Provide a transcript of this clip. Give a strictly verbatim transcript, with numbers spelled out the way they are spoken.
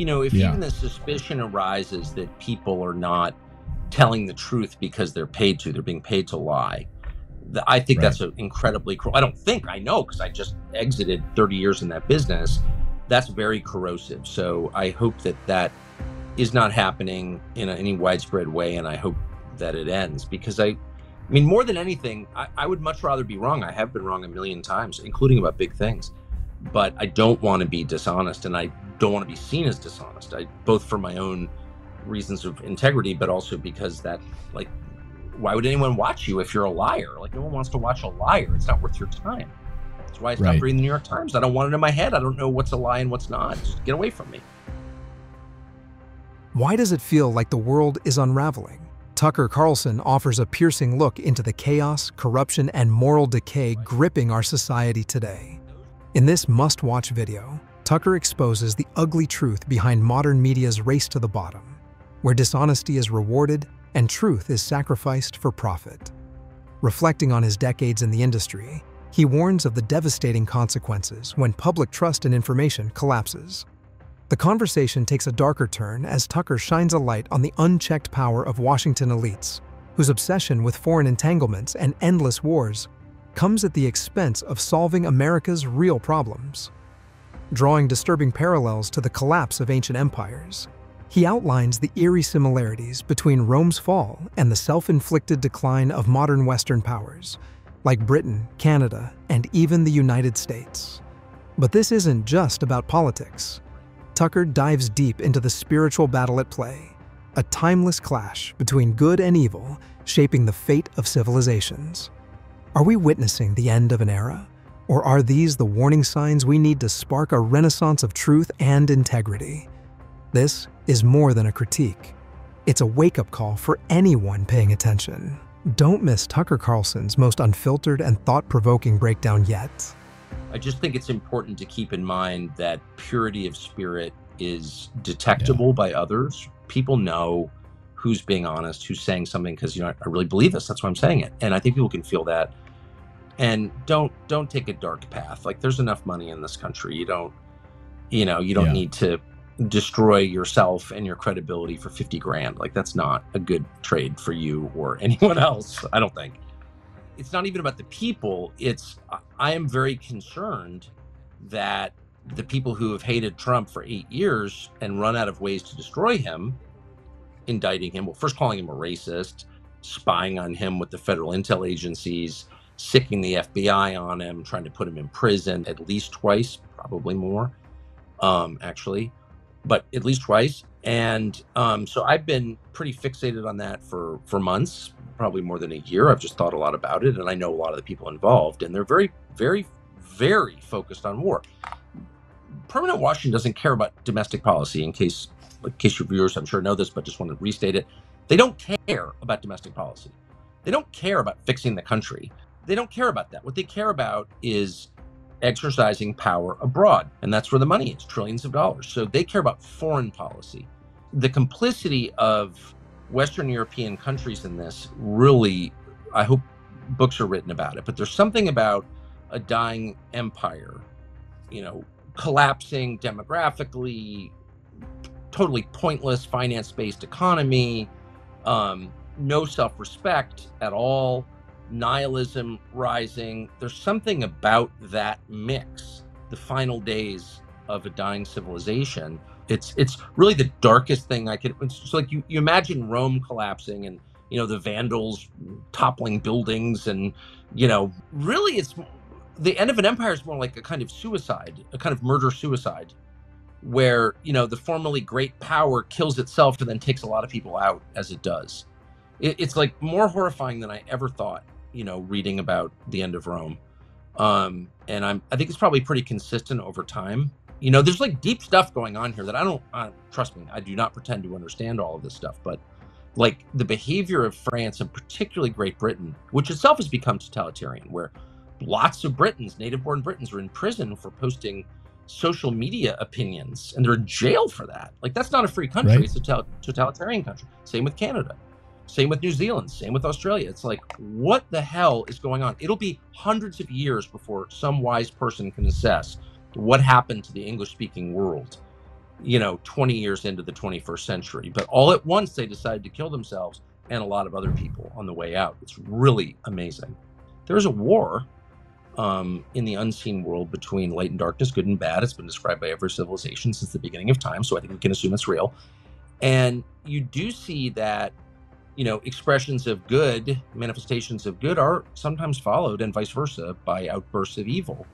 you know, if yeah. even the suspicion arises that people are not telling the truth because they're paid to, they're being paid to lie, I think right. that's an incredibly cruel. I don't think I know because I just exited thirty years in that business. That's very corrosive. So I hope that that is not happening in any widespread way, and I hope that it ends, because I, I mean, more than anything, I, I would much rather be wrong. I have been wrong a million times, including about big things, but I don't want to be dishonest, and I don't want to be seen as dishonest. I both for my own reasons of integrity, but also because that, like, why would anyone watch you if you're a liar? Like, no one wants to watch a liar. It's not worth your time. That's why I stopped right. reading the New York Times. I don't want it in my head. I don't know what's a lie and what's not. Just get away from me. Why does it feel like the world is unraveling? Tucker Carlson offers a piercing look into the chaos, corruption, and moral decay gripping our society today. In this must-watch video, Tucker exposes the ugly truth behind modern media's race to the bottom, where dishonesty is rewarded and truth is sacrificed for profit. Reflecting on his decades in the industry, he warns of the devastating consequences when public trust in information collapses. The conversation takes a darker turn as Tucker shines a light on the unchecked power of Washington elites, whose obsession with foreign entanglements and endless wars comes at the expense of solving America's real problems. Drawing disturbing parallels to the collapse of ancient empires, he outlines the eerie similarities between Rome's fall and the self-inflicted decline of modern Western powers, like Britain, Canada, and even the United States. But this isn't just about politics. Tucker dives deep into the spiritual battle at play, a timeless clash between good and evil shaping the fate of civilizations. Are we witnessing the end of an era? Or are these the warning signs we need to spark a renaissance of truth and integrity? This is more than a critique. It's a wake-up call for anyone paying attention. Don't miss Tucker Carlson's most unfiltered and thought-provoking breakdown yet. I just think it's important to keep in mind that purity of spirit is detectable yeah. by others. People know who's being honest, who's saying something because, you know, I really believe this, that's why I'm saying it. And I think people can feel that. And don't don't take a dark path. Like, there's enough money in this country. You don't, you know, you don't yeah. need to destroy yourself and your credibility for fifty grand. Like, that's not a good trade for you or anyone else, I don't think. It's not even about the people. It's, I am very concerned that the people who have hated Trump for eight years and run out of ways to destroy him, indicting him, well, first calling him a racist, spying on him with the federal intel agencies, sicking the F B I on him, trying to put him in prison at least twice, probably more, um, actually. But at least twice. And um, so I've been pretty fixated on that for, for months, probably more than a year. I've just thought a lot about it. And I know a lot of the people involved, and they're very, very, very focused on war. Permanent Washington doesn't care about domestic policy, in case, in case your viewers, I'm sure, know this, but just want to restate it. They don't care about domestic policy. They don't care about fixing the country. They don't care about that. What they care about is exercising power abroad. And that's where the money is, trillions of dollars. So they care about foreign policy. The complicity of Western European countries in this, really, I hope books are written about it, but there's something about a dying empire, you know, collapsing demographically, totally pointless finance-based economy, um, no self-respect at all, nihilism rising. There's something about that mix, the final days of a dying civilization. It's it's really the darkest thing I could. It's just like you, you imagine Rome collapsing and, you know, the Vandals toppling buildings and, you know, really it's the end of an empire is more like a kind of suicide, a kind of murder-suicide where, you know, the formerly great power kills itself and then takes a lot of people out as it does. It, it's like more horrifying than I ever thought, you know, reading about the end of Rome. Um, and I'm, I think it's probably pretty consistent over time. You know, there's like deep stuff going on here that I don't, I, trust me, I do not pretend to understand all of this stuff, but like the behavior of France and particularly Great Britain, which itself has become totalitarian, where lots of Britons, native-born Britons, are in prison for posting social media opinions, and they're in jail for that. Like, that's not a free country, right? It's a to- totalitarian country. Same with Canada. Same with New Zealand, same with Australia. It's like, what the hell is going on? It'll be hundreds of years before some wise person can assess what happened to the English-speaking world you know, twenty years into the twenty-first century. But all at once, they decided to kill themselves and a lot of other people on the way out. It's really amazing. There's a war um, in the unseen world between light and darkness, good and bad. It's been described by every civilization since the beginning of time, so I think we can assume it's real. And you do see that, you know, expressions of good, manifestations of good are sometimes followed and vice versa by outbursts of evil.